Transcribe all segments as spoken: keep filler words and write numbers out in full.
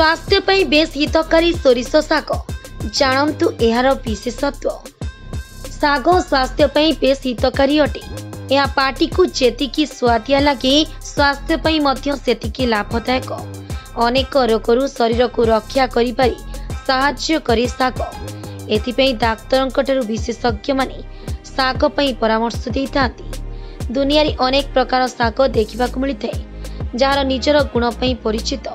स्वास्थ्य पई बेस हितकारी सोरिष साग जानतु एहार विशेषत्व। साग स्वास्थ्य पई बेस हितकारी अटे। यह पार्टी को जेतिकी स्वादिया लगे स्वास्थ्य पई मध्य सेतिकी लाभदायक। अनेक रोगरू शरीर को रक्षा करि पारी साहाय्य करे साग। एथिपई डाक्तरंक ठारू विशेषज्ञ माने साग पई परामर्श देइथांती। दुनिया रे अनेक प्रकार साग देखा मिलता है जार निजर गुण पई परिचित।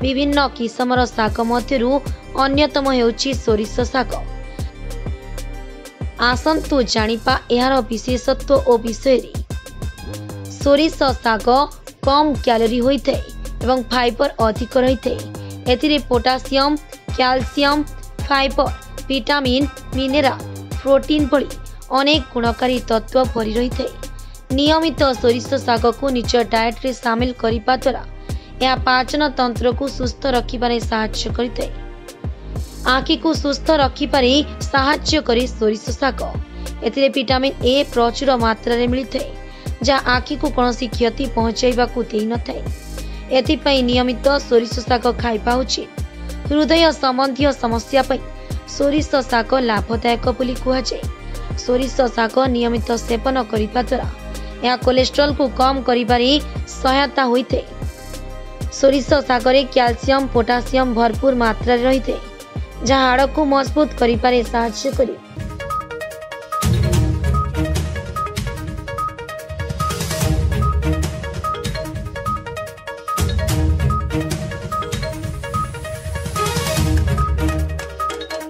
विभिन्न किसमर साग मध्यरू अन्यतम हेउची सोरिष साग। आसंतु जानिपा एहार विशेषत्व और विषय। सोरिष साग कम क्यालोरी होइथे एवं फाइबर अधिक रहिथे। एथिरे potassium, calcium, fibre, vitamin, mineral, protein भली अनेक गुणकारी तत्व भरी रहिथे। नियमित सोरिष साग को निज डाएट रे शामिल करिपा द्वारा यह पाचन तंत्र को सुस्थ रखिबारे सहायता करिथे। आखि को सुस्थ रखिपारे साहाय्य करे सोरिष साग। एथिरे विटामिन ए प्रचुर मात्रा रे मिलते जहाँ आखि को कोनोसी क्षति पहुंचाइबाकू देइ नथाय। एथिपई नियमित सोरिष साग खाइबा उचित। हृदय संबंधी समस्या पई सोरिष साग लाभदायक बोली कुहाजाय। सोरिष साग नियमित सेवन करिबा द्वारा यह कोलेस्ट्रोल को कम करिबारे सहायता होइथे। सोरिष सागरे क्याल्शियम पोटासियम भरपूर मात्रा रे रहिथे जहाँ हाड़ को मजबूत करें।